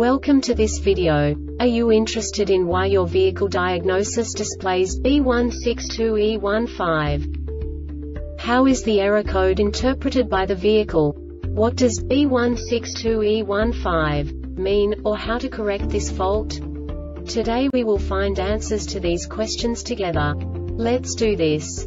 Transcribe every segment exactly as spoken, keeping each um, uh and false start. Welcome to this video. Are you interested in why your vehicle diagnosis displays B one six two E one five? How is the error code interpreted by the vehicle? What does B one six two E one five mean, or how to correct this fault? Today we will find answers to these questions together. Let's do this.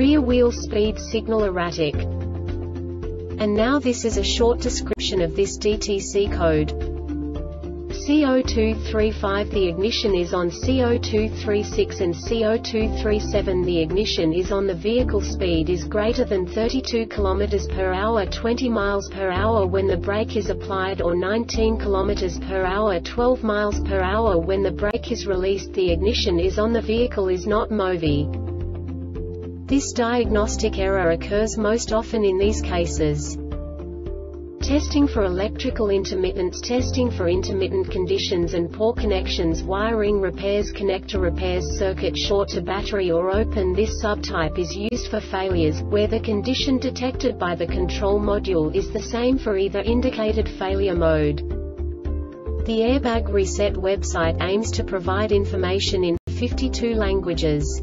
rear wheel speed signal erratic. And now this is a short description of this D T C code. C zero two three five The ignition is on. C zero two three six and C zero two three seven The ignition is on. The vehicle speed is greater than thirty-two kilometers per hour, twenty miles per hour when the brake is applied, or nineteen kilometers per hour, twelve miles per hour when the brake is released. The ignition is on. The vehicle is not moving. This diagnostic error occurs most often in these cases. Testing for electrical intermittents. Testing for intermittent conditions and poor connections. Wiring repairs. Connector repairs. Circuit short to battery or open. This subtype is used for failures where the condition detected by the control module is the same for either indicated failure mode. The Airbag Reset website aims to provide information in fifty-two languages.